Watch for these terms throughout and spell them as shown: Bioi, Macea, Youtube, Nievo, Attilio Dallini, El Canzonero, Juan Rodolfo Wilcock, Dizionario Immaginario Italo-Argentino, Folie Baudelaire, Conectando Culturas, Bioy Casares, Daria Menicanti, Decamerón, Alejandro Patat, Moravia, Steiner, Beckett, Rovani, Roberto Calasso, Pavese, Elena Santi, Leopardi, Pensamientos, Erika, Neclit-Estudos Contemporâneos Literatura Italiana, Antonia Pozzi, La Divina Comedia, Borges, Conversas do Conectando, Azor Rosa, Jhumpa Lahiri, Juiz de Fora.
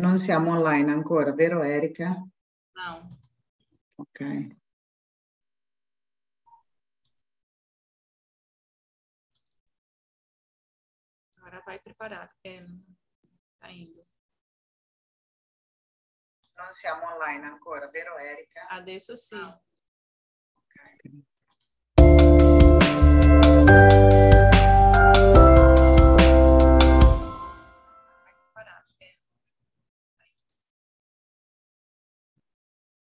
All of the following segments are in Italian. Non siamo online ancora, vero Erika? No. Ok. Ora vai preparare. Non siamo online ancora, vero Erika? Adesso sì. No. Ok.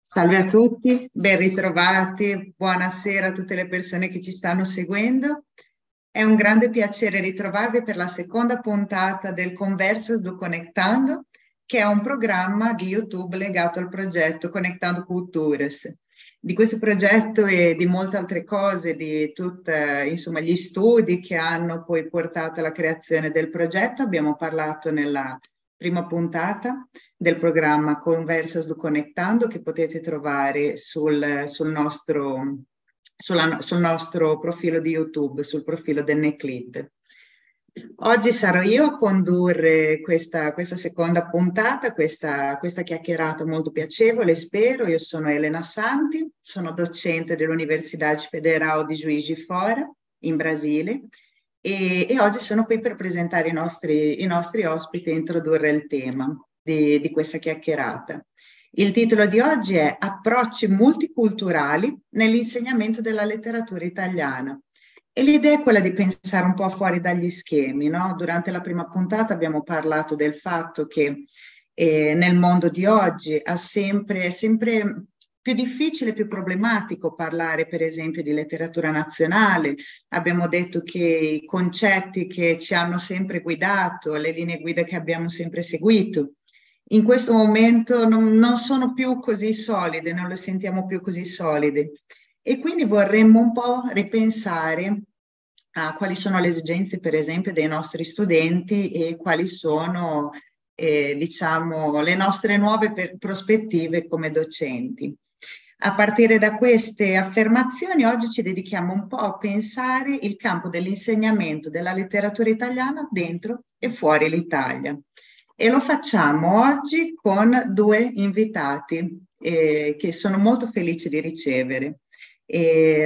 Salve a tutti, ben ritrovati, buonasera a tutte le persone che ci stanno seguendo. È un grande piacere ritrovarvi per la seconda puntata del Conversas do Conectando, che è un programma di YouTube legato al progetto Conectando Culturas. Di questo progetto e di molte altre cose, di tutti gli studi che hanno poi portato alla creazione del progetto, abbiamo parlato nella prima puntata del programma Conversas do Conectando, che potete trovare sul nostro profilo di YouTube, sul profilo del Neclit. Oggi sarò io a condurre questa seconda puntata, questa chiacchierata molto piacevole, spero. Io sono Elena Santi, sono docente dell'Universidade Federal di Juiz de Fora, in Brasile, e oggi sono qui per presentare i nostri ospiti e introdurre il tema di questa chiacchierata. Il titolo di oggi è Approcci multiculturali nell'insegnamento della letteratura italiana. E l'idea è quella di pensare un po' fuori dagli schemi, no? Durante la prima puntata abbiamo parlato del fatto che nel mondo di oggi è sempre più difficile, più problematico parlare per esempio di letteratura nazionale. Abbiamo detto che i concetti che ci hanno sempre guidato, le linee guida che abbiamo sempre seguito, in questo momento non sono più così solide, non le sentiamo più così solide. E quindi vorremmo un po' ripensare a quali sono le esigenze, per esempio, dei nostri studenti e quali sono, diciamo, le nostre nuove prospettive come docenti. A partire da queste affermazioni, oggi ci dedichiamo un po' a pensare il campo dell'insegnamento della letteratura italiana dentro e fuori l'Italia. E lo facciamo oggi con due invitati che sono molto felice di ricevere.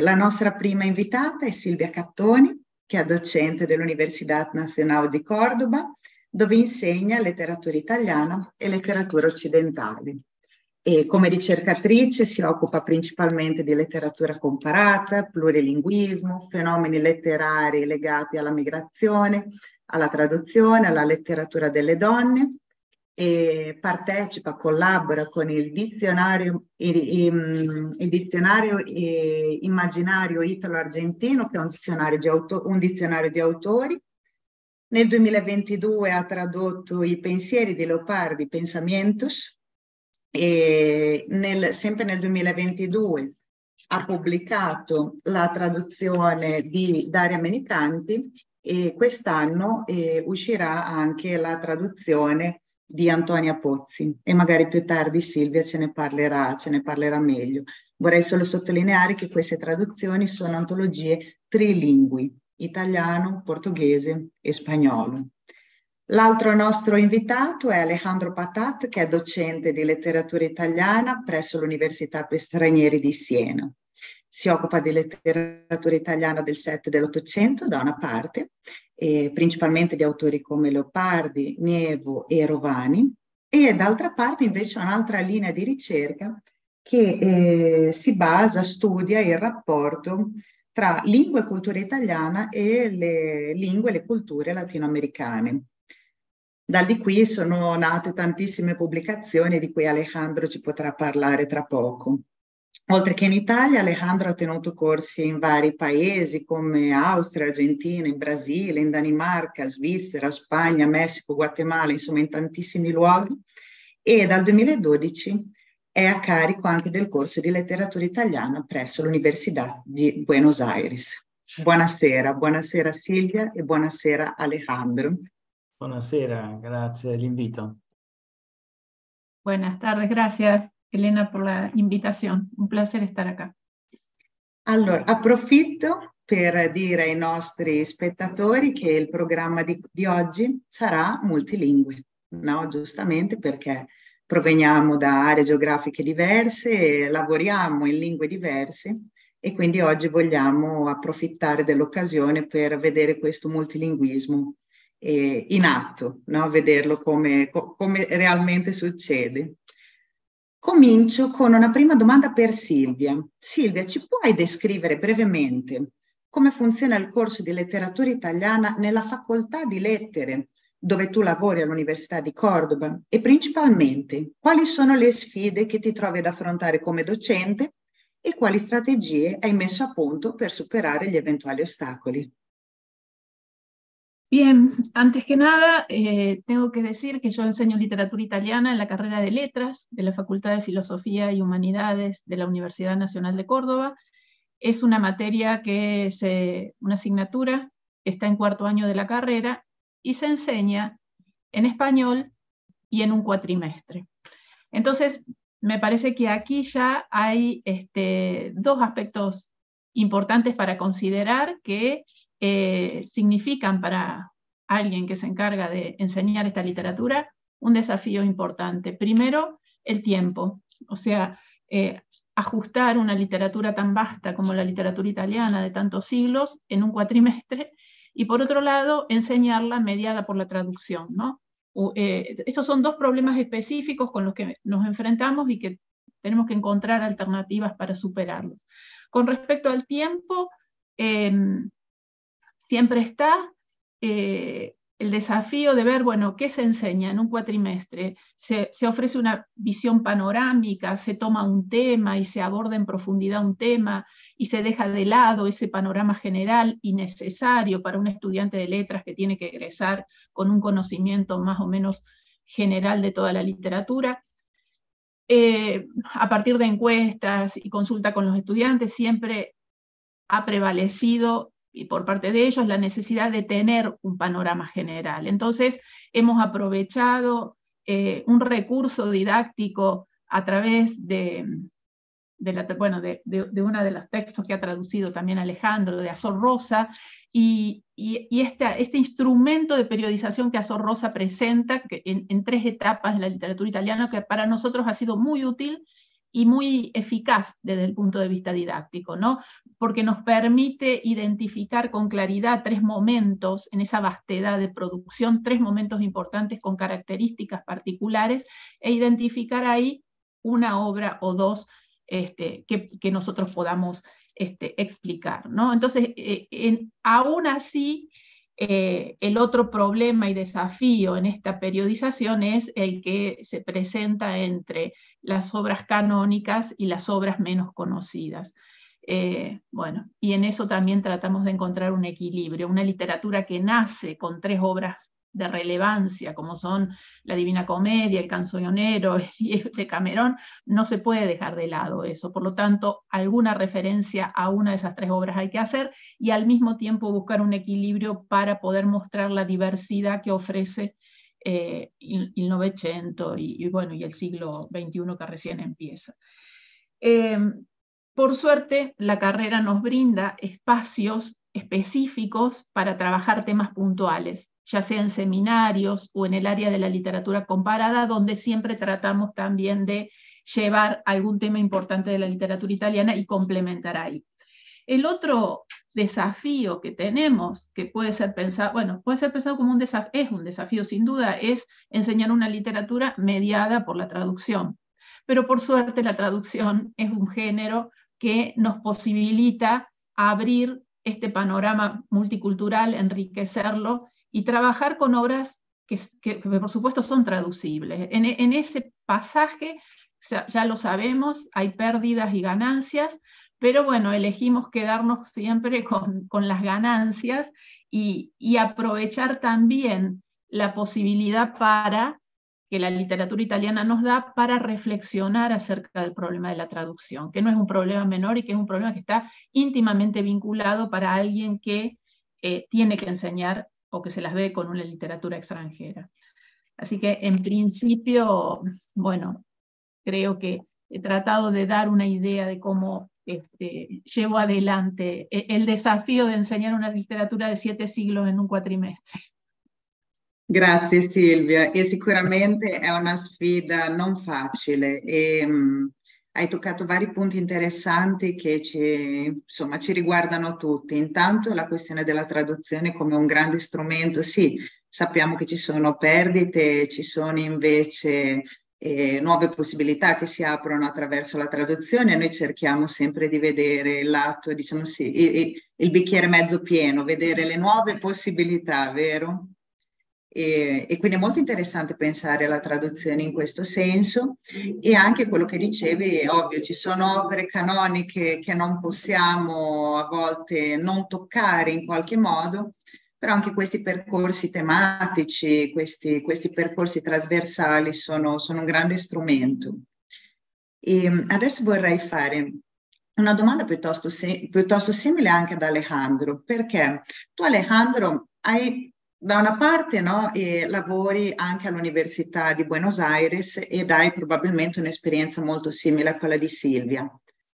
La nostra prima invitata è Silvia Cattoni, che è docente dell'Università Nazionale di Cordoba, dove insegna letteratura italiana e letteratura occidentale. E come ricercatrice si occupa principalmente di letteratura comparata, plurilinguismo, fenomeni letterari legati alla migrazione, alla traduzione, alla letteratura delle donne, e partecipa, collabora con il Dizionario Immaginario Italo-Argentino, che è un dizionario di autori. Nel 2022 ha tradotto i pensieri di Leopardi, Pensamientos, e sempre nel 2022 ha pubblicato la traduzione di Daria Menicanti, e quest'anno uscirà anche la traduzione di Antonia Pozzi, e magari più tardi Silvia ce ne parlerà meglio. Vorrei solo sottolineare che queste traduzioni sono antologie trilingui, italiano, portoghese e spagnolo. L'altro nostro invitato è Alejandro Patat, che è docente di letteratura italiana presso l'Università per Stranieri di Siena. Si occupa di letteratura italiana del Settecento e dell'Ottocento da una parte, principalmente di autori come Leopardi, Nievo e Rovani, e d'altra parte invece un'altra linea di ricerca che studia il rapporto tra lingua e cultura italiana e le lingue e le culture latinoamericane. Da di qui sono nate tantissime pubblicazioni di cui Alejandro ci potrà parlare tra poco. Oltre che in Italia, Alejandro ha tenuto corsi in vari paesi come Austria, Argentina, in Brasile, in Danimarca, Svizzera, Spagna, Messico, Guatemala, insomma in tantissimi luoghi, e dal 2012 è a carico anche del corso di letteratura italiana presso l'Università di Buenos Aires. Buonasera Silvia e buonasera Alejandro. Buonasera, grazie dell'invito. Buenas tardes, grazie Elena per la invitazione, un piacere stare acá. Allora, approfitto per dire ai nostri spettatori che il programma di oggi sarà multilingue, no? Giustamente perché proveniamo da aree geografiche diverse, lavoriamo in lingue diverse e quindi oggi vogliamo approfittare dell'occasione per vedere questo multilinguismo in atto, no? Vederlo come realmente succede. Comincio con una prima domanda per Silvia. Silvia, ci puoi descrivere brevemente come funziona il corso di letteratura italiana nella facoltà di lettere dove tu lavori all'Università di Cordova e principalmente quali sono le sfide che ti trovi ad affrontare come docente e quali strategie hai messo a punto per superare gli eventuali ostacoli? Bien, antes que nada, tengo que decir que yo enseño literatura italiana en la carrera de Letras de la Facultad de Filosofía y Humanidades de la Universidad Nacional de Córdoba. Es una materia que es una asignatura que está en cuarto año de la carrera y se enseña en español y en un cuatrimestre. Entonces, me parece que aquí ya hay dos aspectos importantes para considerar que significan para alguien que se encarga de enseñar esta literatura un desafío importante. Primero, el tiempo, o sea, ajustar una literatura tan vasta como la literatura italiana de tantos siglos en un cuatrimestre, y por otro lado, enseñarla mediada por la traducción, ¿no? Estos son dos problemas específicos con los que nos enfrentamos y que tenemos que encontrar alternativas para superarlos. Con respecto al tiempo, siempre está el desafío de ver, bueno, qué se enseña en un cuatrimestre. Se ofrece una visión panorámica, se toma un tema y se aborda en profundidad un tema y se deja de lado ese panorama general y necesario para un estudiante de letras que tiene que egresar con un conocimiento más o menos general de toda la literatura. A partir de encuestas y consulta con los estudiantes, siempre ha prevalecido y por parte de ellos la necesidad de tener un panorama general. Entonces hemos aprovechado un recurso didáctico a través de uno de los textos que ha traducido también Alejandro, de Azor Rosa, y este instrumento de periodización que Azor Rosa presenta en tres etapas de la literatura italiana, que para nosotros ha sido muy útil y muy eficaz desde el punto de vista didáctico, ¿no? Porque nos permite identificar con claridad tres momentos en esa vastedad de producción, tres momentos importantes con características particulares, e identificar ahí una obra o dos que nosotros podamos explicar, ¿no? Entonces, aún así, el otro problema y desafío en esta periodización es el que se presenta entre las obras canónicas y las obras menos conocidas. Bueno, y en eso también tratamos de encontrar un equilibrio, una literatura que nace con tres obras de relevancia, como son La Divina Comedia, El Canzonero y el Decamerón. No se puede dejar de lado eso, por lo tanto, alguna referencia a una de esas tres obras hay que hacer, y al mismo tiempo buscar un equilibrio para poder mostrar la diversidad que ofrece il Novecento y el siglo XXI que recién empieza. Por suerte, la carrera nos brinda espacios específicos para trabajar temas puntuales, ya sea en seminarios o en el área de la literatura comparada, donde siempre tratamos también de llevar algún tema importante de la literatura italiana y complementar ahí. El otro desafío que tenemos, que puede ser pensado, bueno, puede ser pensado como un desafío, es un desafío sin duda, es enseñar una literatura mediada por la traducción. Pero por suerte la traducción es un género que nos posibilita abrir este panorama multicultural, enriquecerlo y trabajar con obras que por supuesto son traducibles. En ese pasaje, ya lo sabemos, hay pérdidas y ganancias, pero bueno, elegimos quedarnos siempre con las ganancias y aprovechar también la posibilidad para que la literatura italiana nos da para reflexionar acerca del problema de la traducción, que no es un problema menor y que es un problema que está íntimamente vinculado para alguien que tiene que enseñar o que se las ve con una literatura extranjera. Así que en principio, bueno, creo que he tratado de dar una idea de cómo llevo adelante el desafío de enseñar una literatura de 7 siglos en un cuatrimestre. Grazie Silvia, e sicuramente è una sfida non facile e hai toccato vari punti interessanti che ci riguardano tutti. Intanto la questione della traduzione come un grande strumento, sì, sappiamo che ci sono perdite, ci sono invece nuove possibilità che si aprono attraverso la traduzione. Noi cerchiamo sempre di vedere l'atto, diciamo sì, il bicchiere mezzo pieno, vedere le nuove possibilità, vero? E quindi è molto interessante pensare alla traduzione in questo senso, e anche quello che dicevi è ovvio, ci sono opere canoniche che non possiamo a volte non toccare in qualche modo, però anche questi percorsi tematici, questi percorsi trasversali sono un grande strumento. E adesso vorrei fare una domanda piuttosto simile anche ad Alejandro, perché tu Alejandro hai... Da una parte no, lavori anche all'Università di Buenos Aires ed hai probabilmente un'esperienza molto simile a quella di Silvia.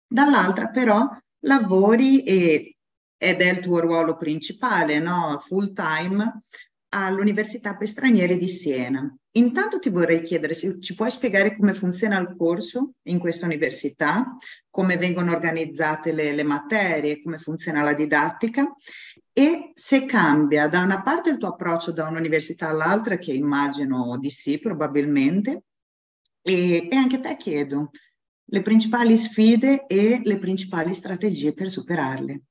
Dall'altra però lavori, ed è il tuo ruolo principale, no, full time, all'Università per Stranieri di Siena. Intanto ti vorrei chiedere se ci puoi spiegare come funziona il corso in questa università, come vengono organizzate le materie, come funziona la didattica, e se cambia da una parte il tuo approccio da un'università all'altra, che immagino di sì probabilmente, e anche te chiedo le principali sfide e le principali strategie per superarle.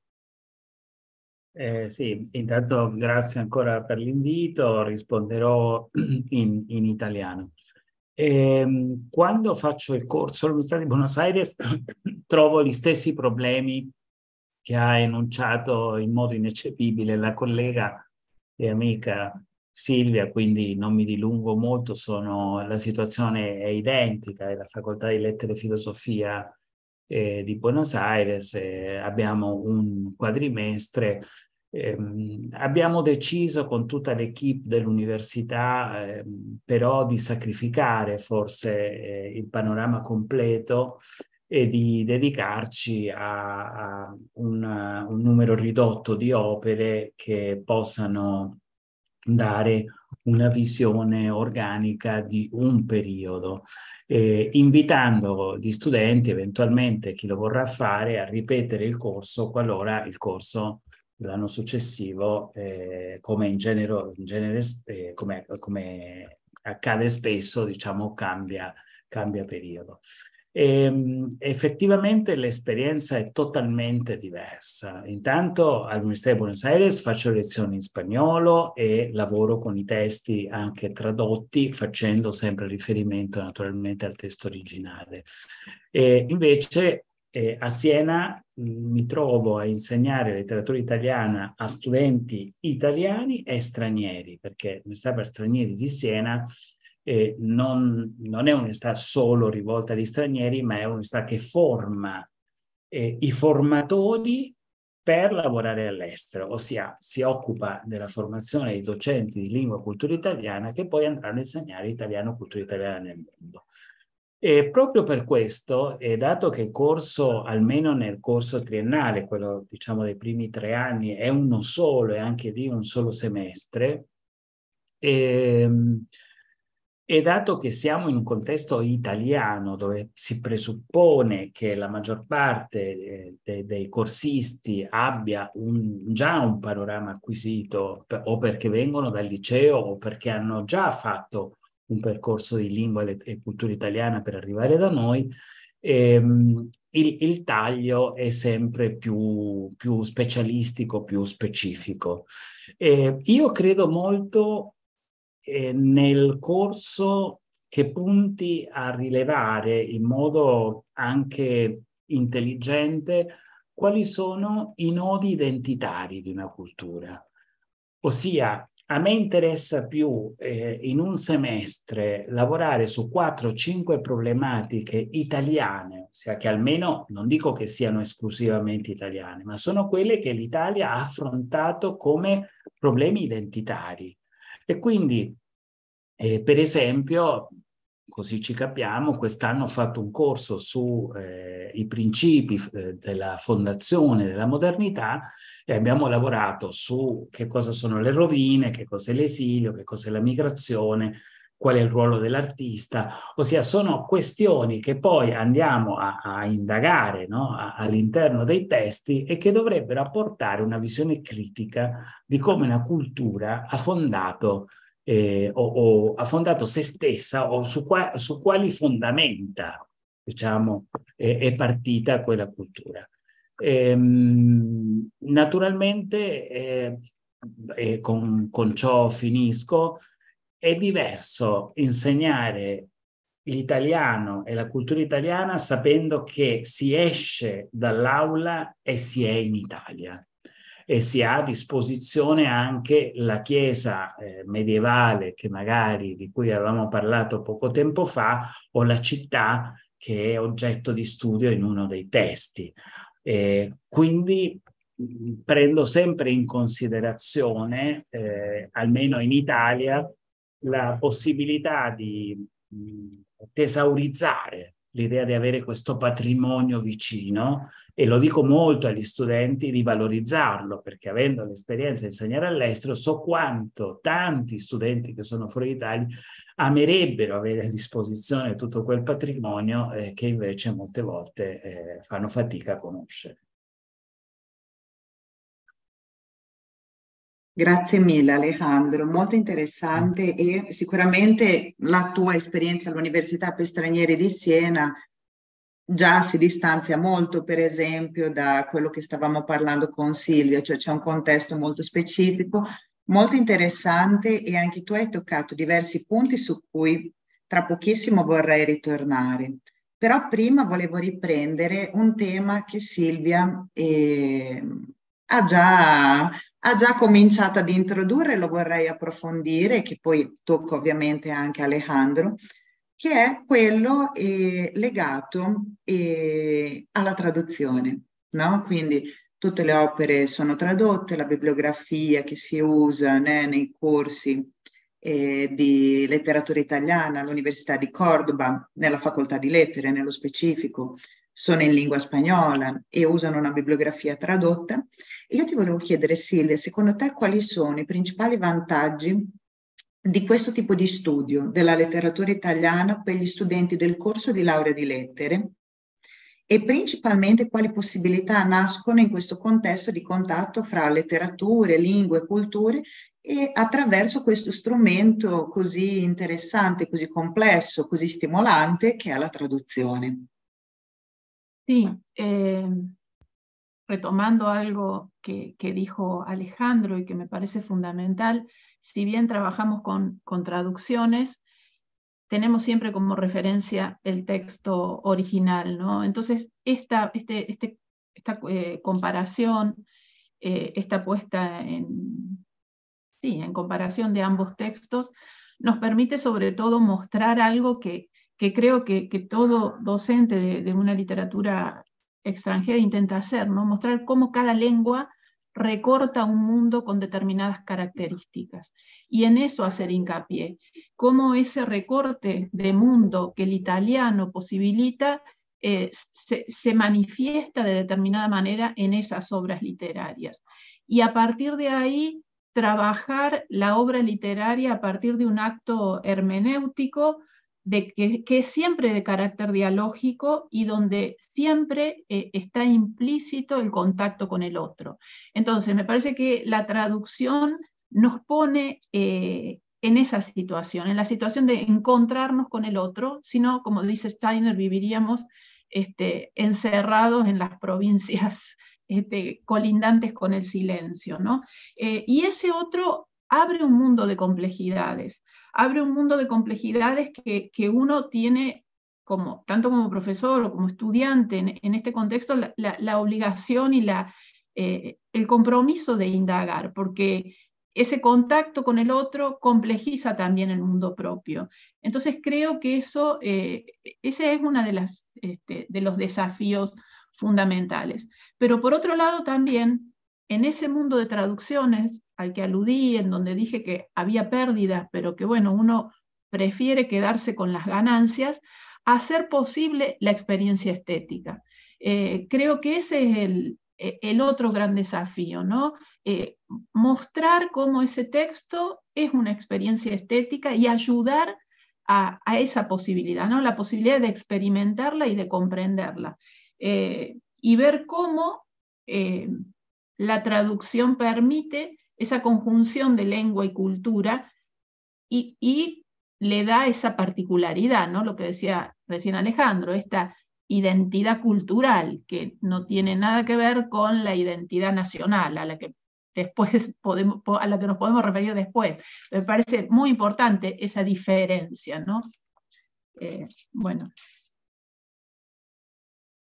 Sì, intanto grazie ancora per l'invito, risponderò in italiano. Quando faccio il corso all'Università di Buenos Aires trovo gli stessi problemi che ha enunciato in modo ineccepibile la collega e amica Silvia, quindi non mi dilungo molto, la situazione è identica, è la Facoltà di Lettere e Filosofia di Buenos Aires, abbiamo un quadrimestre, abbiamo deciso con tutta l'equipe dell'università però di sacrificare forse il panorama completo e di dedicarci a un numero ridotto di opere che possano dare una visione organica di un periodo, invitando gli studenti, eventualmente chi lo vorrà fare, a ripetere il corso qualora il corso dell'anno successivo, come in genere come accade spesso, diciamo, cambia periodo. Effettivamente l'esperienza è totalmente diversa. Intanto all'Università di Buenos Aires faccio lezioni in spagnolo e lavoro con i testi anche tradotti, facendo sempre riferimento naturalmente al testo originale. Invece a Siena mi trovo a insegnare letteratura italiana a studenti italiani e stranieri, perché l'Università per Stranieri di Siena non è un'università solo rivolta agli stranieri, ma è un'università che forma i formatori per lavorare all'estero, ossia si occupa della formazione dei docenti di lingua e cultura italiana che poi andranno a insegnare italiano e cultura italiana nel mondo. E proprio per questo, dato che il corso, almeno nel corso triennale, quello diciamo dei primi 3 anni, è uno solo e anche lì un solo semestre, e dato che siamo in un contesto italiano dove si presuppone che la maggior parte dei corsisti abbia già un panorama acquisito, o perché vengono dal liceo o perché hanno già fatto un percorso di lingua e cultura italiana per arrivare da noi, il taglio è sempre più specialistico, più specifico. Io credo molto nel corso che punti a rilevare in modo anche intelligente quali sono i nodi identitari di una cultura. Ossia, a me interessa più in un semestre lavorare su 4 o 5 problematiche italiane, ossia che almeno non dico che siano esclusivamente italiane, ma sono quelle che l'Italia ha affrontato come problemi identitari. E quindi, per esempio, così ci capiamo, quest'anno ho fatto un corso su i principi della fondazione della modernità e abbiamo lavorato su che cosa sono le rovine, che cos'è l'esilio, che cos'è la migrazione, qual è il ruolo dell'artista, ossia sono questioni che poi andiamo a indagare, no? All'interno dei testi e che dovrebbero apportare una visione critica di come una cultura ha fondato o ha fondato se stessa o su quali fondamenta, diciamo, è partita quella cultura. Naturalmente, e con ciò finisco, è diverso insegnare l'italiano e la cultura italiana sapendo che si esce dall'aula e si è in Italia e si ha a disposizione anche la chiesa medievale che magari di cui avevamo parlato poco tempo fa o la città che è oggetto di studio in uno dei testi. Quindi prendo sempre in considerazione, almeno in Italia, la possibilità di tesaurizzare l'idea di avere questo patrimonio vicino, e lo dico molto agli studenti di valorizzarlo, perché avendo l'esperienza di insegnare all'estero so quanto tanti studenti che sono fuori d'Italia amerebbero avere a disposizione tutto quel patrimonio che invece molte volte fanno fatica a conoscere. Grazie mille Alejandro, molto interessante, e sicuramente la tua esperienza all'Università per Stranieri di Siena già si distanzia molto, per esempio, da quello che stavamo parlando con Silvia, cioè c'è un contesto molto specifico, molto interessante, e anche tu hai toccato diversi punti su cui tra pochissimo vorrei ritornare. Però prima volevo riprendere un tema che Silvia ha già cominciato ad introdurre, lo vorrei approfondire, che poi tocco ovviamente anche Alejandro, che è quello legato alla traduzione, no? Quindi tutte le opere sono tradotte, la bibliografia che si usa nei corsi di letteratura italiana all'Università di Cordova, nella facoltà di lettere nello specifico, sono in lingua spagnola e usano una bibliografia tradotta. Io ti volevo chiedere, Silvia, secondo te quali sono i principali vantaggi di questo tipo di studio della letteratura italiana per gli studenti del corso di laurea di lettere, e principalmente quali possibilità nascono in questo contesto di contatto fra letterature, lingue, culture, e attraverso questo strumento così interessante, così complesso, così stimolante che è la traduzione? Sí, retomando algo que dijo Alejandro y que me parece fundamental, si bien trabajamos con traducciones, tenemos siempre como referencia el texto original, ¿no? Entonces, esta comparación, esta puesta en comparación de ambos textos, nos permite sobre todo mostrar algo que creo que todo docente de una literatura extranjera intenta hacer, ¿no? Mostrar cómo cada lengua recorta un mundo con determinadas características. Y en eso hacer hincapié, cómo ese recorte de mundo que el italiano posibilita se manifiesta de determinada manera en esas obras literarias. Y a partir de ahí, trabajar la obra literaria a partir de un acto hermenéutico, que es siempre de carácter dialógico y donde siempre está implícito el contacto con el otro. Entonces, me parece que la traducción nos pone en esa situación, en la situación de encontrarnos con el otro, sino, como dice Steiner, viviríamos encerrados en las provincias colindantes con el silencio, ¿no? Y ese otro abre un mundo de complejidades. Abre un mundo de complejidades que uno tiene, tanto como profesor o como estudiante, en este contexto, la obligación y el compromiso de indagar, porque ese contacto con el otro complejiza también el mundo propio. Entonces creo que eso, ese es uno de los desafíos fundamentales. Pero por otro lado también, en ese mundo de traducciones al que aludí, en donde dije que había pérdidas, pero que bueno, uno prefiere quedarse con las ganancias a hacer posible la experiencia estética. Creo que ese es el otro gran desafío, ¿no? Mostrar cómo ese texto es una experiencia estética y ayudar a esa posibilidad, ¿no? La posibilidad de experimentarla y de comprenderla. Y ver cómo la traducción permite esa conjunción de lengua y cultura y le da esa particularidad, ¿no? Lo que decía recién Alejandro, esta identidad cultural que no tiene nada que ver con la identidad nacional a la que nos podemos referir después. Me parece muy importante esa diferencia, ¿no? Bueno.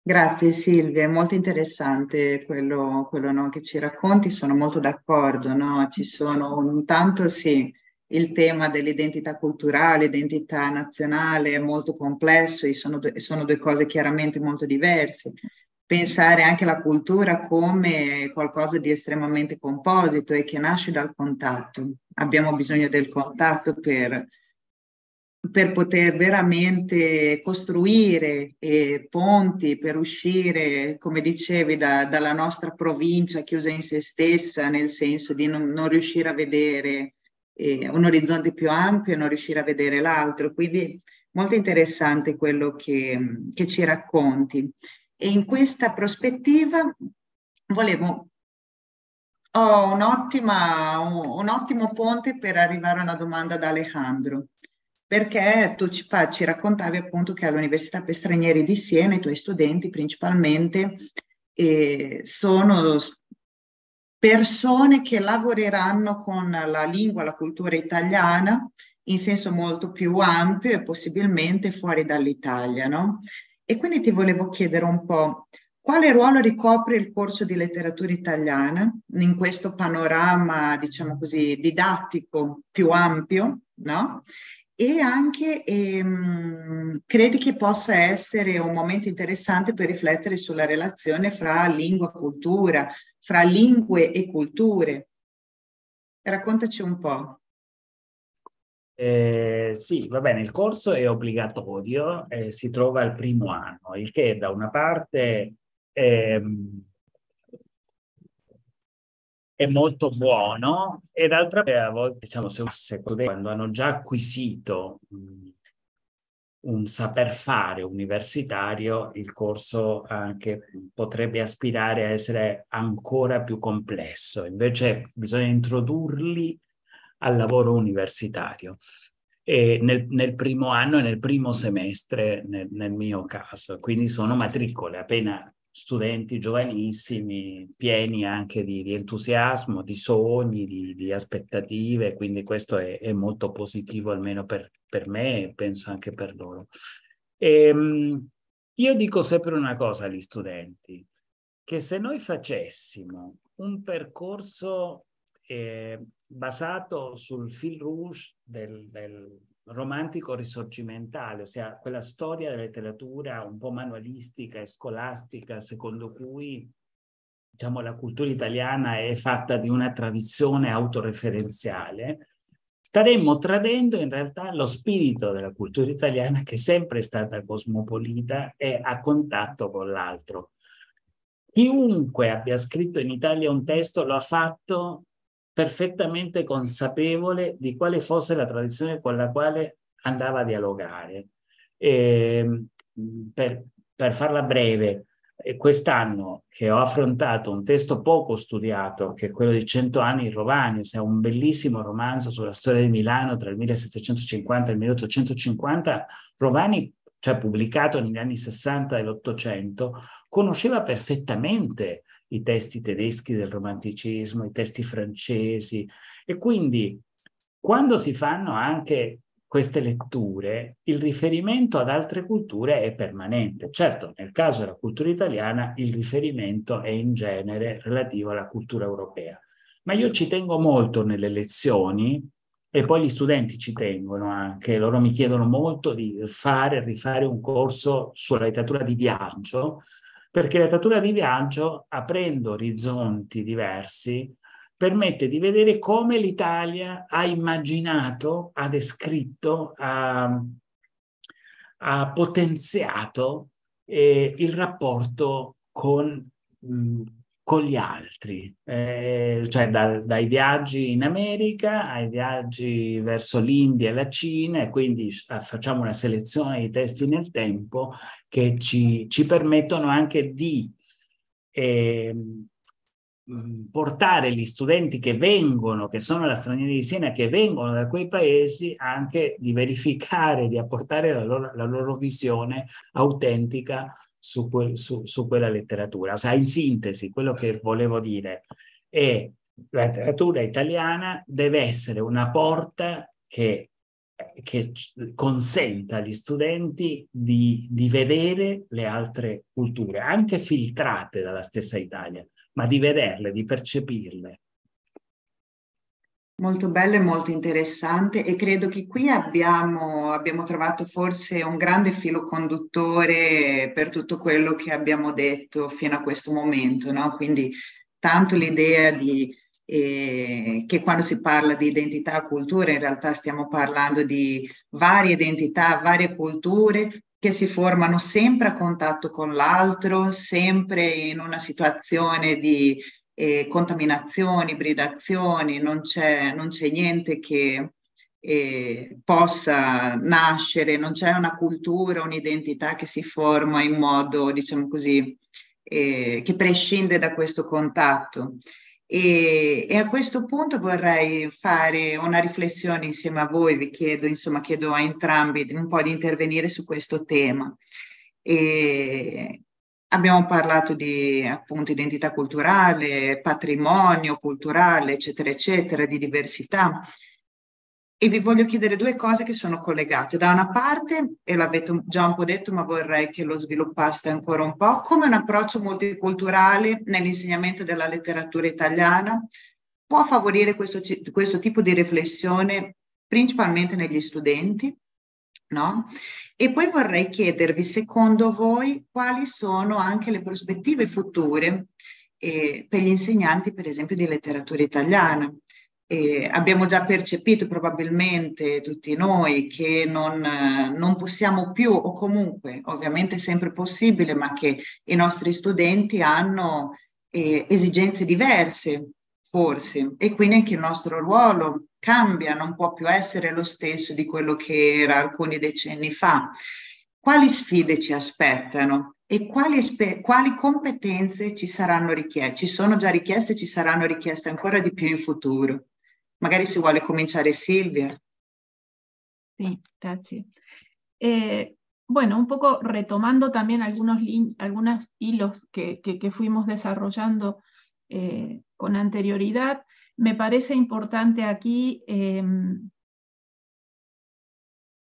Grazie Silvia, è molto interessante quello no, che ci racconti, sono molto d'accordo, no? Ci sono intanto sì, il tema dell'identità culturale, identità nazionale è molto complesso e sono due cose chiaramente molto diverse. Pensare anche alla cultura come qualcosa di estremamente composito e che nasce dal contatto. Abbiamo bisogno del contatto per poter veramente costruire ponti per uscire, come dicevi, dalla nostra provincia chiusa in se stessa, nel senso di non riuscire a vedere un orizzonte più ampio e non riuscire a vedere l'altro. Quindi molto interessante quello che ci racconti. E in questa prospettiva ho un ottimo ponte per arrivare a una domanda da Alejandro. Perché tu ci raccontavi appunto che all'Università per Stranieri di Siena i tuoi studenti principalmente sono persone che lavoreranno con la lingua, la cultura italiana in senso molto più ampio e possibilmente fuori dall'Italia, no? E quindi ti volevo chiedere un po' quale ruolo ricopre il corso di letteratura italiana in questo panorama, diciamo così, didattico più ampio, no? E anche credi che possa essere un momento interessante per riflettere sulla relazione fra lingua e cultura, fra lingue e culture. Raccontaci un po'. Sì, va bene, il corso è obbligatorio, si trova al primo anno, il che da una parte è molto buono e d'altra parte a volte, diciamo, quando hanno già acquisito un saper fare universitario, il corso anche potrebbe aspirare a essere ancora più complesso, invece bisogna introdurli al lavoro universitario e nel primo anno e nel primo semestre nel mio caso, quindi sono matricole appena studenti giovanissimi, pieni anche di entusiasmo, di sogni, di aspettative, quindi questo è molto positivo almeno per me e penso anche per loro. Io dico sempre una cosa agli studenti, che se noi facessimo un percorso basato sul fil rouge del romantico risorgimentale, ossia quella storia della letteratura un po' manualistica e scolastica, secondo cui, diciamo, la cultura italiana è fatta di una tradizione autoreferenziale, staremmo tradendo in realtà lo spirito della cultura italiana che è sempre stata cosmopolita e a contatto con l'altro. Chiunque abbia scritto in Italia un testo lo ha fatto perfettamente consapevole di quale fosse la tradizione con la quale andava a dialogare. Per farla breve, quest'anno che ho affrontato un testo poco studiato, che è quello di 100 anni di Rovani, cioè un bellissimo romanzo sulla storia di Milano tra il 1750 e il 1850, Rovani, cioè pubblicato negli anni 60 dell'Ottocento, conosceva perfettamente i testi tedeschi del romanticismo, i testi francesi, e quindi quando si fanno anche queste letture il riferimento ad altre culture è permanente. Certo, nel caso della cultura italiana il riferimento è in genere relativo alla cultura europea, ma io ci tengo molto nelle lezioni e poi gli studenti ci tengono anche, loro mi chiedono molto di rifare un corso sulla letteratura di viaggio, perché la letteratura di viaggio, aprendo orizzonti diversi, permette di vedere come l'Italia ha immaginato, ha descritto, ha potenziato il rapporto con gli altri, cioè dai viaggi in America ai viaggi verso l'India e la Cina, e quindi facciamo una selezione di testi nel tempo che ci permettono anche di portare gli studenti che sono alla Straniera di Siena, che vengono da quei paesi, anche di verificare, di apportare la loro visione autentica su quella letteratura. O sea, in sintesi, quello che volevo dire è la letteratura italiana deve essere una porta che consenta agli studenti di vedere le altre culture, anche filtrate dalla stessa Italia, ma di vederle, di percepirle. Molto bello e molto interessante, e credo che qui abbiamo trovato forse un grande filo conduttore per tutto quello che abbiamo detto fino a questo momento, no? Quindi tanto l'idea che quando si parla di identità e cultura in realtà stiamo parlando di varie identità, varie culture che si formano sempre a contatto con l'altro, sempre in una situazione di contaminazioni, ibridazioni, non c'è niente che possa nascere, non c'è una cultura, un'identità che si forma in modo, diciamo così, che prescinde da questo contatto. E a questo punto vorrei fare una riflessione insieme a voi, vi chiedo, insomma, chiedo a entrambi un po' di intervenire su questo tema. Abbiamo parlato di, appunto, identità culturale, patrimonio culturale, eccetera, eccetera, di diversità. E vi voglio chiedere due cose che sono collegate. Da una parte, e l'avete già un po' detto, ma vorrei che lo sviluppaste ancora un po', come un approccio multiculturale nell'insegnamento della letteratura italiana può favorire questo tipo di riflessione principalmente negli studenti, no? E poi vorrei chiedervi, secondo voi, quali sono anche le prospettive future per gli insegnanti, per esempio, di letteratura italiana. Abbiamo già percepito probabilmente tutti noi che non possiamo più, o comunque ovviamente è sempre possibile, ma che i nostri studenti hanno esigenze diverse forse, e quindi anche il nostro ruolo cambia, non può più essere lo stesso di quello che era alcuni decenni fa. Quali sfide ci aspettano e quali competenze ci sono già richieste e ci saranno richieste ancora di più in futuro? Magari si vuole cominciare Silvia. Sí, gracias. Bueno, un poco retomando también algunos hilos que fuimos desarrollando con anterioridad, me parece importante aquí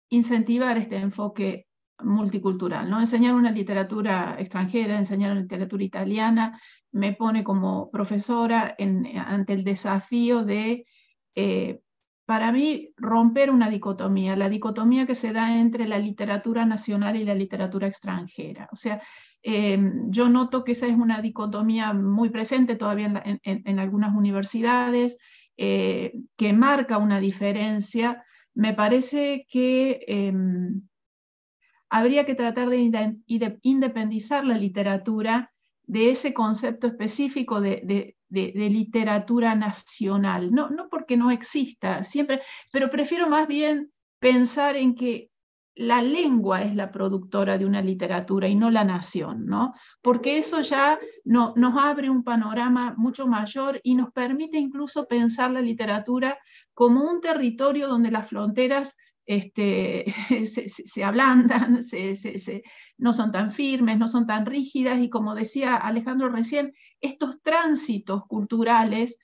incentivar este enfoque multicultural, ¿no? Enseñar una literatura extranjera, enseñar una literatura italiana, me pone como profesora ante el desafío de... para mí, romper una dicotomía, la dicotomía que se da entre la literatura nacional y la literatura extranjera. O sea, yo noto que esa es una dicotomía muy presente todavía en algunas universidades, que marca una diferencia. Me parece que habría que tratar de independizar la literatura de ese concepto específico de literatura nacional, no porque no exista siempre, pero prefiero más bien pensar en que la lengua es la productora de una literatura y no la nación, ¿no? Porque eso ya nos abre un panorama mucho mayor y nos permite incluso pensar la literatura como un territorio donde las fronteras se ablandan, no son tan firmes, no son tan rígidas, y como decía Alejandro recién, estos tránsitos culturales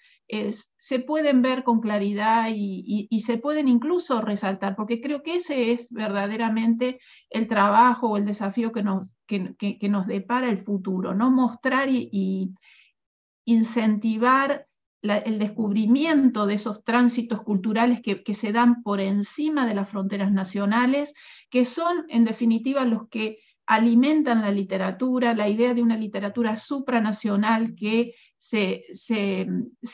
se pueden ver con claridad y se pueden incluso resaltar, porque creo que ese es verdaderamente el trabajo o el desafío que nos depara el futuro, ¿no? Mostrar y incentivar el descubrimiento de esos tránsitos culturales que se dan por encima de las fronteras nacionales, que son en definitiva los que alimentan la literatura, la idea de una literatura supranacional que se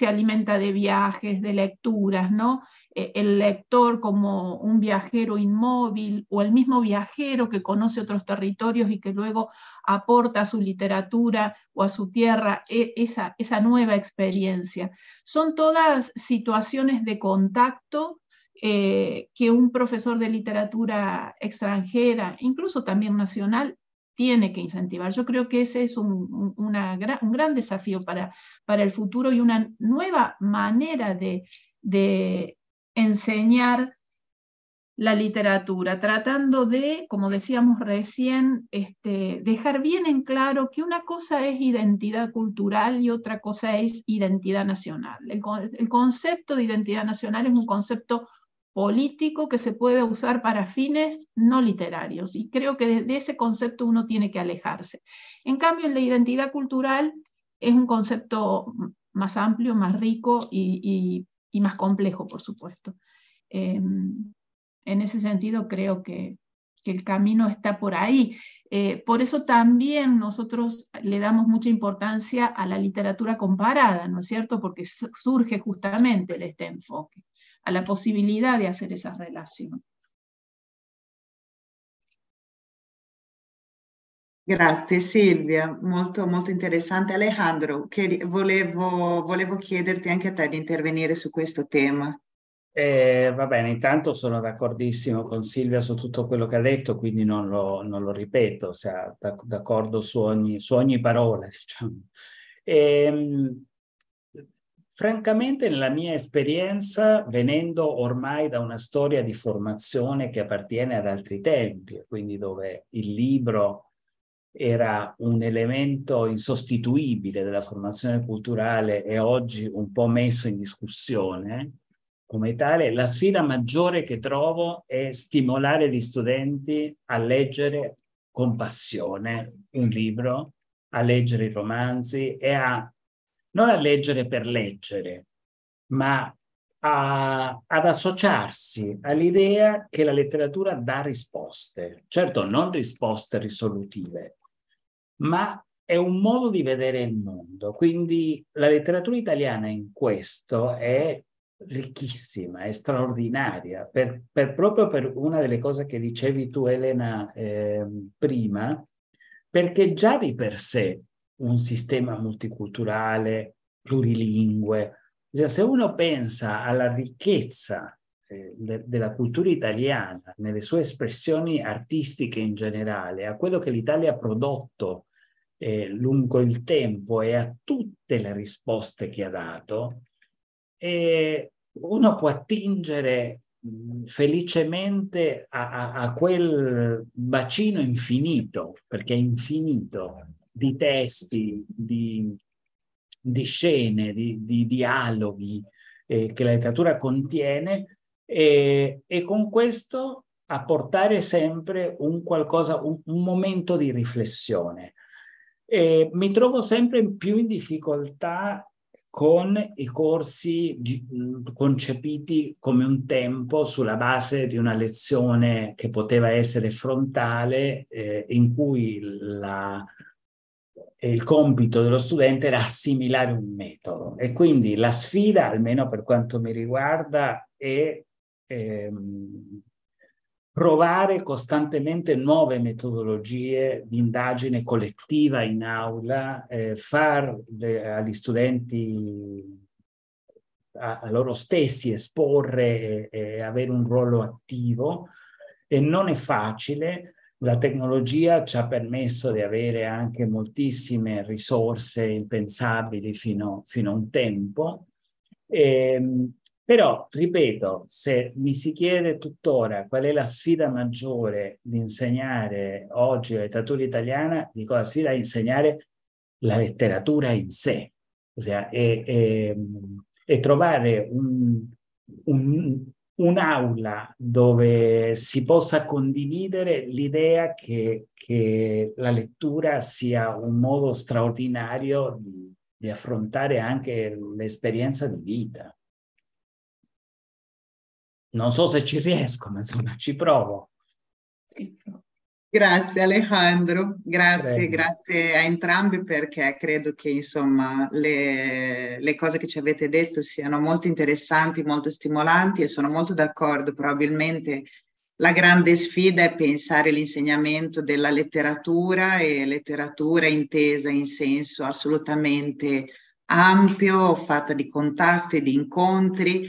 alimenta de viajes, de lecturas, ¿no? El lector como un viajero inmóvil o el mismo viajero que conoce otros territorios y que luego aporta a su literatura o a su tierra esa nueva experiencia. Son todas situaciones de contacto que un profesor de literatura extranjera, incluso también nacional, tiene que incentivar. Yo creo que ese es un gran desafío para el futuro y una nueva manera de enseñar la literatura, tratando de, como decíamos recién, dejar bien en claro que una cosa es identidad cultural y otra cosa es identidad nacional. El concepto de identidad nacional es un concepto político que se puede usar para fines no literarios, y creo que de ese concepto uno tiene que alejarse. En cambio, la identidad cultural es un concepto más amplio, más rico y más complejo, por supuesto. En ese sentido creo que el camino está por ahí. Por eso también nosotros le damos mucha importancia a la literatura comparada, ¿no es cierto? Porque surge justamente de este enfoque, a la posibilidad de hacer esa relación. Grazie Silvia, molto, molto interessante. Alejandro, volevo chiederti anche a te di intervenire su questo tema. Va bene, intanto sono d'accordissimo con Silvia su tutto quello che ha detto, quindi non lo ripeto, cioè, d'accordo su ogni parola, diciamo. Francamente, nella mia esperienza, venendo ormai da una storia di formazione che appartiene ad altri tempi, quindi dove il libro era un elemento insostituibile della formazione culturale e oggi un po' messo in discussione, come tale, la sfida maggiore che trovo è stimolare gli studenti a leggere con passione un libro, a leggere i romanzi e a non a leggere per leggere, ma ad associarsi all'idea che la letteratura dà risposte. Certo, non risposte risolutive, ma è un modo di vedere il mondo. Quindi la letteratura italiana in questo è ricchissima, è straordinaria, proprio per una delle cose che dicevi tu, Elena, prima, perché già di per sé un sistema multiculturale, plurilingue. Se uno pensa alla ricchezza della cultura italiana nelle sue espressioni artistiche in generale, a quello che l'Italia ha prodotto lungo il tempo e a tutte le risposte che ha dato, uno può attingere felicemente a quel bacino infinito, perché è infinito, di testi, di scene, di dialoghi che la letteratura contiene, e con questo apportare sempre un momento di riflessione. Mi trovo sempre più in difficoltà con i corsi concepiti come un tempo sulla base di una lezione che poteva essere frontale, in cui il compito dello studente era assimilare un metodo, e quindi la sfida, almeno per quanto mi riguarda, è provare costantemente nuove metodologie di indagine collettiva in aula, far agli studenti a loro stessi esporre e avere un ruolo attivo, e non è facile. La tecnologia ci ha permesso di avere anche moltissime risorse impensabili fino a un tempo, però, ripeto, se mi si chiede tuttora qual è la sfida maggiore di insegnare oggi la letteratura italiana, dico la sfida di insegnare la letteratura in sé, ossia è trovare un'aula dove si possa condividere l'idea che la lettura sia un modo straordinario di affrontare anche l'esperienza di vita. Non so se ci riesco, ma insomma ci provo. Grazie Alejandro, grazie, grazie a entrambi, perché credo che insomma le cose che ci avete detto siano molto interessanti, molto stimolanti, e sono molto d'accordo. Probabilmente la grande sfida è pensare l'insegnamento della letteratura, e letteratura intesa in senso assolutamente ampio, fatta di contatti, di incontri,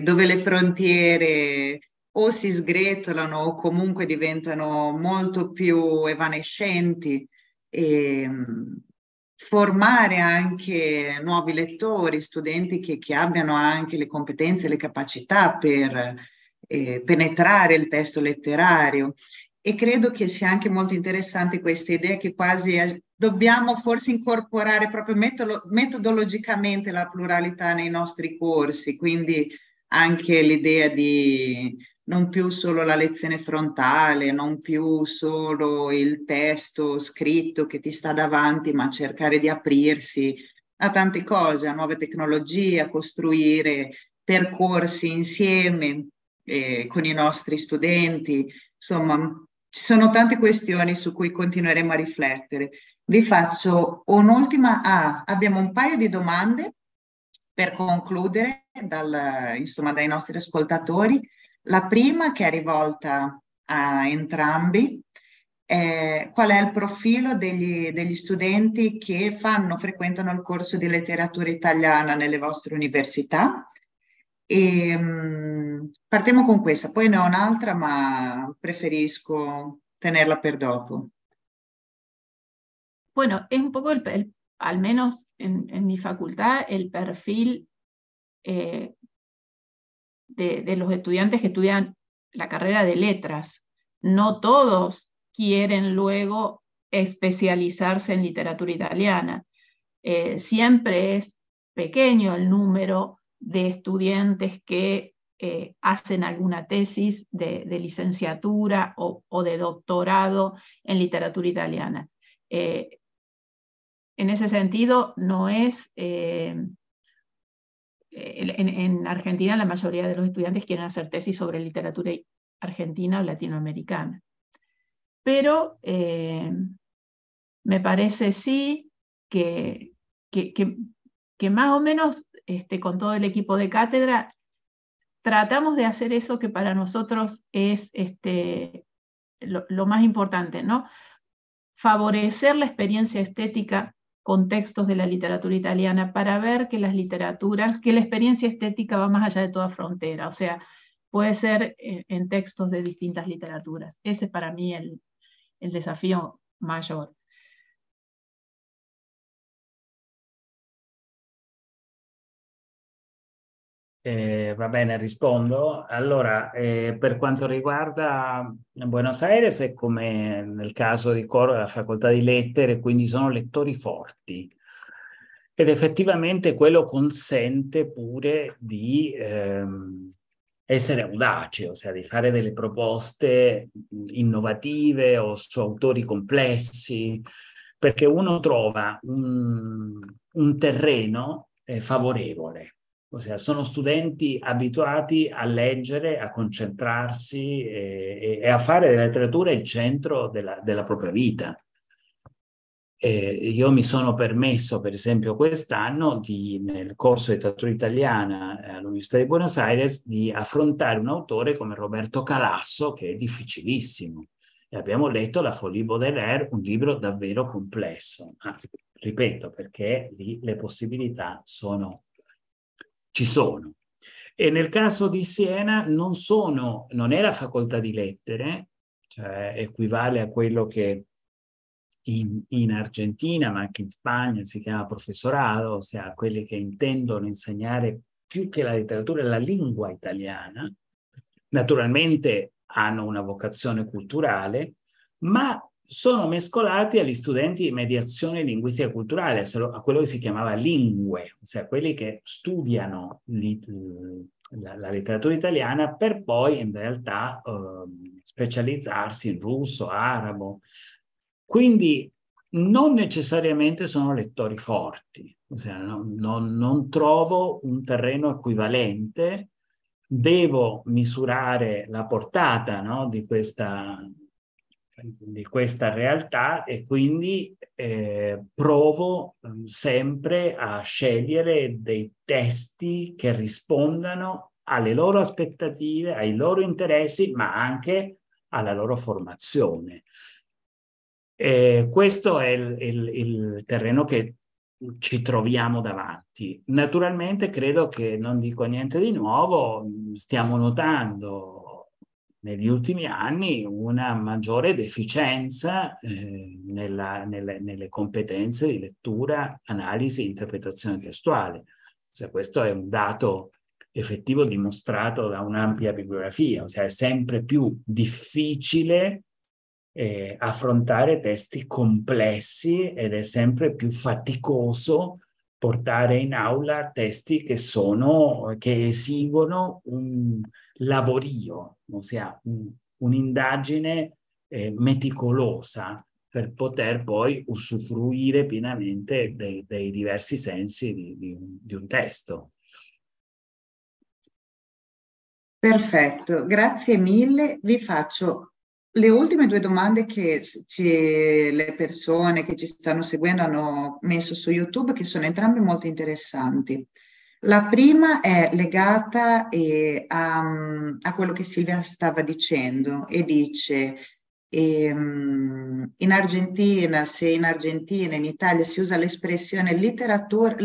dove le frontiere o si sgretolano o comunque diventano molto più evanescenti, e formare anche nuovi lettori, studenti che abbiano anche le competenze e le capacità per penetrare il testo letterario. E credo che sia anche molto interessante questa idea che quasi dobbiamo forse incorporare proprio metodologicamente la pluralità nei nostri corsi, quindi anche l'idea di non più solo la lezione frontale, non più solo il testo scritto che ti sta davanti, ma cercare di aprirsi a tante cose, a nuove tecnologie, a costruire percorsi insieme con i nostri studenti. Insomma, ci sono tante questioni su cui continueremo a riflettere. Vi faccio un'ultima... abbiamo un paio di domande per concludere dai nostri ascoltatori. La prima, che è rivolta a entrambi, è: qual è il profilo degli studenti che frequentano il corso di letteratura italiana nelle vostre università? E, partiamo con questa, poi ne ho un'altra, ma preferisco tenerla per dopo. Bueno, es un poco al menos en mi facultad, el perfil de los estudiantes que estudian la carrera de letras. No todos quieren luego especializarse en literatura italiana. Siempre es pequeño el número de estudiantes que hacen alguna tesis de licenciatura o de doctorado en literatura italiana. En ese sentido, no es... en Argentina la mayoría de los estudiantes quieren hacer tesis sobre literatura argentina o latinoamericana. Pero me parece sí que más o menos con todo el equipo de cátedra tratamos de hacer eso que para nosotros es lo más importante, ¿no? Favorecer la experiencia estética contextos de la literatura italiana para ver que las literaturas, que la experiencia estética va más allá de toda frontera, o sea, puede ser en textos de distintas literaturas. Ese es para mí el desafío mayor. Va bene, rispondo. Allora, per quanto riguarda Buenos Aires, è come nel caso di Coro, la facoltà di lettere, quindi sono lettori forti, ed effettivamente quello consente pure di essere audaci, ossia di fare delle proposte innovative o su autori complessi, perché uno trova un terreno favorevole. Ossia, sono studenti abituati a leggere, a concentrarsi e a fare della letteratura il centro della propria vita. Io mi sono permesso, per esempio, quest'anno, nel corso di letteratura italiana all'Università di Buenos Aires, di affrontare un autore come Roberto Calasso, che è difficilissimo. E abbiamo letto la Folie Baudelaire, un libro davvero complesso. Ripeto, perché lì le possibilità ci sono. E nel caso di Siena non era facoltà di lettere, cioè equivale a quello che in Argentina, ma anche in Spagna, si chiama professorato, ossia quelli che intendono insegnare più che la letteratura la lingua italiana. Naturalmente hanno una vocazione culturale, ma sono mescolati agli studenti di mediazione linguistica culturale, a quello che si chiamava lingue, ossia quelli che studiano la letteratura italiana per poi in realtà specializzarsi in russo, arabo. Quindi non necessariamente sono lettori forti, ossia, non trovo un terreno equivalente, devo misurare la portata, no, di questa di questa realtà, e quindi provo sempre a scegliere dei testi che rispondano alle loro aspettative, ai loro interessi, ma anche alla loro formazione. Questo è il terreno che ci troviamo davanti. Naturalmente credo che, non dico niente di nuovo, stiamo notando negli ultimi anni una maggiore deficienza nelle competenze di lettura, analisi e interpretazione testuale. Cioè, questo è un dato effettivo dimostrato da un'ampia bibliografia, ossia è sempre più difficile affrontare testi complessi ed è sempre più faticoso portare in aula testi che esigono un lavorio, ossia un'indagine meticolosa per poter poi usufruire pienamente dei diversi sensi di un testo. Perfetto, grazie mille. Vi faccio le ultime due domande che le persone che ci stanno seguendo hanno messo su YouTube, che sono entrambe molto interessanti. La prima è legata a quello che Silvia stava dicendo e dice se in Argentina, in Italia si usa l'espressione letteratura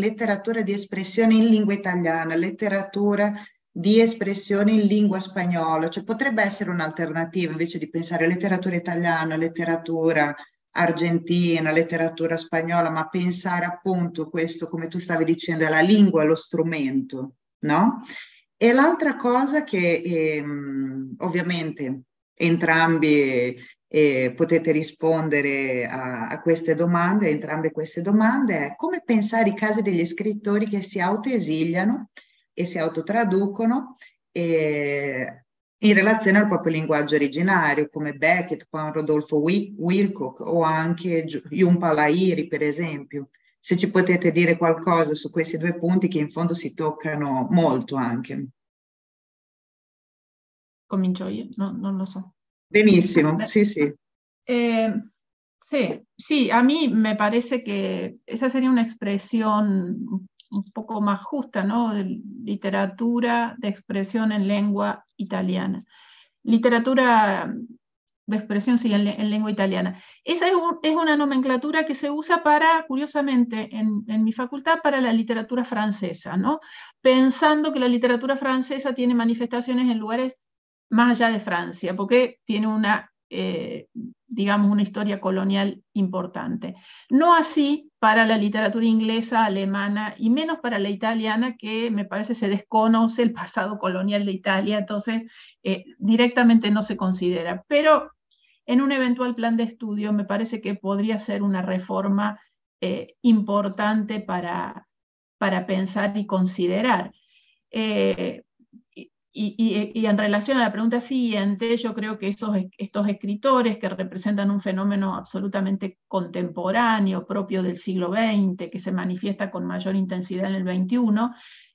di espressione in lingua italiana, letteratura di espressione in lingua spagnola, cioè potrebbe essere un'alternativa invece di pensare letteratura italiana, letteratura argentina, letteratura spagnola, ma pensare appunto questo, come tu stavi dicendo, alla lingua, allo strumento, no? E l'altra cosa che ovviamente entrambi potete rispondere a queste domande, è come pensare i casi degli scrittori che si autoesiliano e si autotraducono in relazione al proprio linguaggio originario, come Beckett, Juan Rodolfo Wilcock o anche Jhumpa Lahiri, per esempio. Se ci potete dire qualcosa su questi due punti che in fondo si toccano molto anche. Comincio io? No, non lo so. Benissimo, sì. Sí, a mí me parece que esa sería una expresión un poco más justa, ¿no? Literatura de expresión en lengua italiana. Literatura de expresión, sí, en lengua italiana. Esa es una nomenclatura que se usa para, curiosamente, en mi facultad, para la literatura francesa, ¿no? Pensando que la literatura francesa tiene manifestaciones en lugares más allá de Francia, porque tiene una, digamos, una historia colonial importante. No así para la literatura inglesa, alemana, y menos para la italiana, que me parece se desconoce el pasado colonial de Italia, entonces directamente no se considera. Pero en un eventual plan de estudio me parece que podría ser una reforma importante para pensar y considerar. Y en relación a la pregunta siguiente, yo creo que estos escritores que representan un fenómeno absolutamente contemporáneo, propio del siglo XX, que se manifiesta con mayor intensidad en el XXI,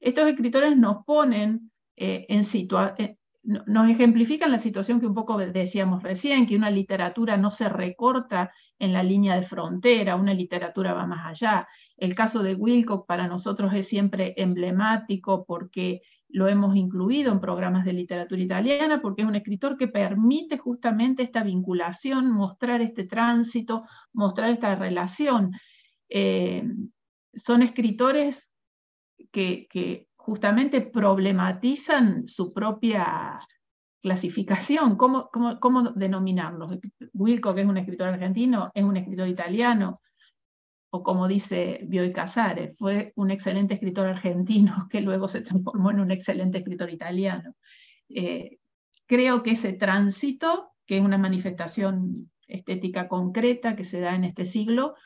estos escritores nos ponen nos ejemplifican la situación que un poco decíamos recién, que una literatura no se recorta en la línea de frontera, una literatura va más allá. El caso de Wilcock para nosotros es siempre emblemático porque lo hemos incluido en programas de literatura italiana, porque es un escritor que permite justamente esta vinculación, mostrar este tránsito, mostrar esta relación. Son escritores que justamente problematizan su propia clasificación, cómo denominarlos. Wilcock es un escritor argentino, es un escritor italiano, o como dice Bioy Casares, fue un excelente escritor argentino que luego se transformó en un excelente escritor italiano. Creo que ese tránsito, que es una manifestación estética concreta que se da en este siglo,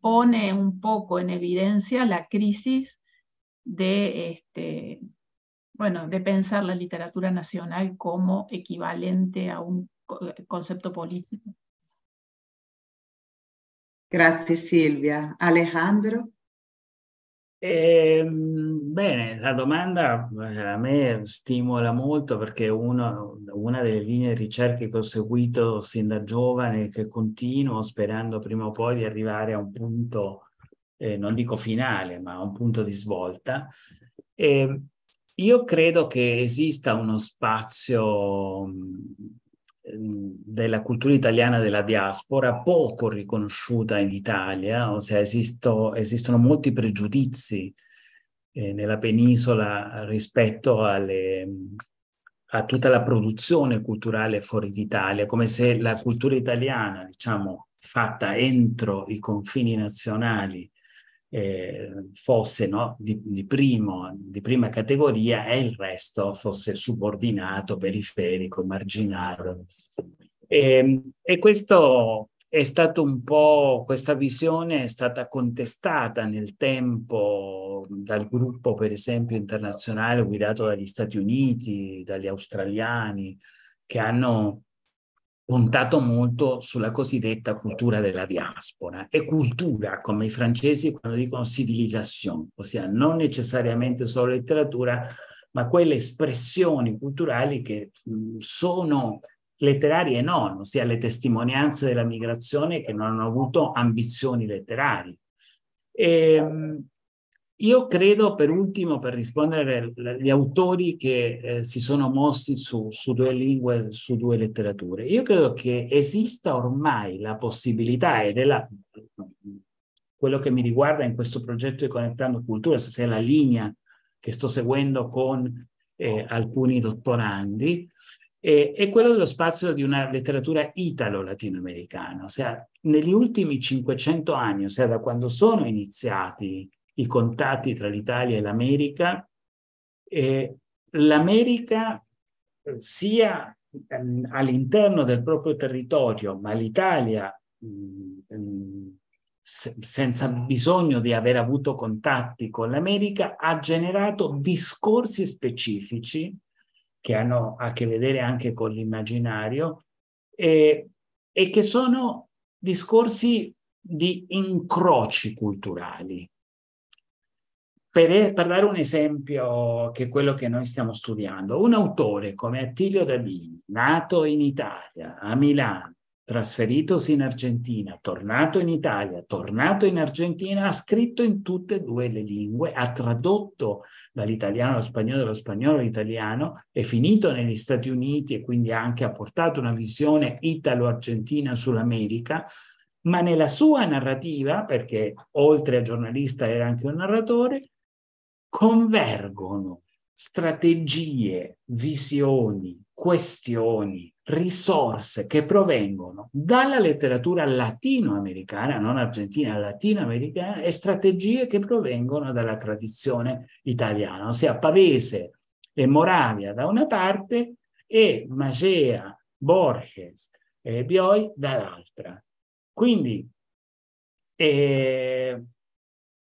pone un poco en evidencia la crisis de pensar la literatura nacional como equivalente a un concepto político. Grazie Silvia. Alejandro? Bene, la domanda a me stimola molto perché una delle linee di ricerca che ho seguito sin da giovane e che continuo sperando prima o poi di arrivare a un punto, non dico finale, ma a un punto di svolta. Io credo che esista uno spazio della cultura italiana della diaspora poco riconosciuta in Italia, ossia esistono molti pregiudizi nella penisola rispetto a tutta la produzione culturale fuori d'Italia, come se la cultura italiana, diciamo, fatta entro i confini nazionali fosse, no, di prima categoria e il resto fosse subordinato, periferico, marginato. E questo è stato un po', questa visione è stata contestata nel tempo dal gruppo, per esempio, internazionale guidato dagli Stati Uniti, dagli australiani, che hanno puntato molto sulla cosiddetta cultura della diaspora, e cultura come i francesi quando dicono civilisation, ossia non necessariamente solo letteratura, ma quelle espressioni culturali che sono letterarie e non, ossia le testimonianze della migrazione che non hanno avuto ambizioni letterarie. Io credo, per ultimo, per rispondere agli autori che si sono mossi su due lingue, su due letterature, io credo che esista ormai la possibilità, ed è quello che mi riguarda in questo progetto di Conectando Cultura, se è la linea che sto seguendo con alcuni dottorandi, è quello dello spazio di una letteratura italo-latinoamericana. Ossia, negli ultimi 500 anni, ossia da quando sono iniziati i contatti tra l'Italia e l'America, l'America sia all'interno del proprio territorio, ma l'Italia senza bisogno di aver avuto contatti con l'America, ha generato discorsi specifici che hanno a che vedere anche con l'immaginario e che sono discorsi di incroci culturali. Per dare un esempio, che è quello che noi stiamo studiando, un autore come Attilio Dallini, nato in Italia, a Milano, trasferitosi in Argentina, tornato in Italia, tornato in Argentina, ha scritto in tutte e due le lingue, ha tradotto dall'italiano allo spagnolo, dallo spagnolo all'italiano, è finito negli Stati Uniti e quindi anche ha portato una visione italo-argentina sull'America, ma nella sua narrativa, perché oltre a giornalista era anche un narratore, convergono strategie, visioni, questioni, risorse che provengono dalla letteratura latinoamericana, non argentina, latinoamericana, e strategie che provengono dalla tradizione italiana, ossia Pavese e Moravia da una parte e Macea, Borges e Bioi dall'altra. Quindi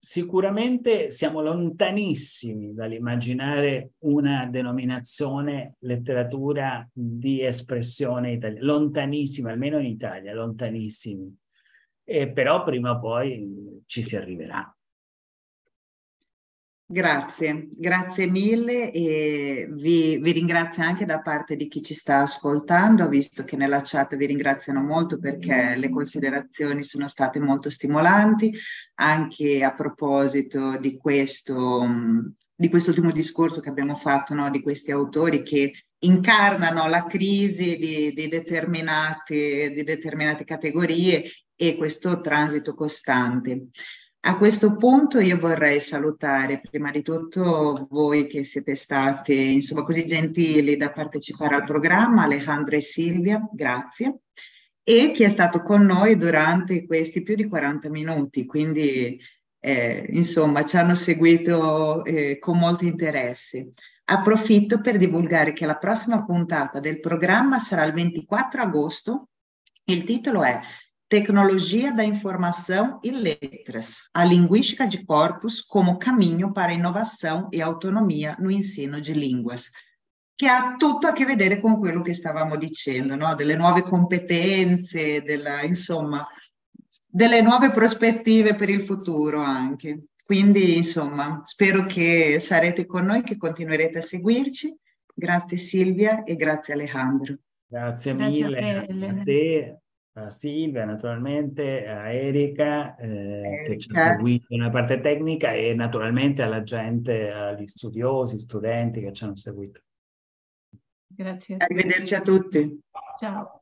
sicuramente siamo lontanissimi dall'immaginare una denominazione letteratura di espressione italiana, lontanissima, almeno in Italia, lontanissimi, però prima o poi ci si arriverà. Grazie, grazie mille e vi ringrazio anche da parte di chi ci sta ascoltando, visto che nella chat vi ringraziano molto perché le considerazioni sono state molto stimolanti, anche a proposito di questo ultimo discorso che abbiamo fatto, no, di questi autori che incarnano la crisi di determinate categorie e questo transito costante. A questo punto io vorrei salutare prima di tutto voi che siete state, insomma, così gentili da partecipare al programma, Alejandro e Silvia, grazie, e chi è stato con noi durante questi più di 40 minuti, quindi insomma ci hanno seguito con molto interesse. Approfitto per divulgare che la prossima puntata del programma sarà il 24 agosto, il titolo è Tecnologia da Informação e Letras, a Linguística de Corpus como Caminho para a Inovação e Autonomia no Ensino de Línguas, che ha tutto a che vedere con quello che stavamo dicendo, no? Delle nuove competenze, insomma, delle nuove prospettive per il futuro anche. Quindi, insomma, spero che sarete con noi, che continuerete a seguirci. Grazie Silvia e grazie Alejandro. Grazie mille a te, a Silvia naturalmente, a Erika che ci ha seguito nella parte tecnica e naturalmente alla gente, agli studiosi, studenti che ci hanno seguito. Grazie. Arrivederci a tutti. Ciao.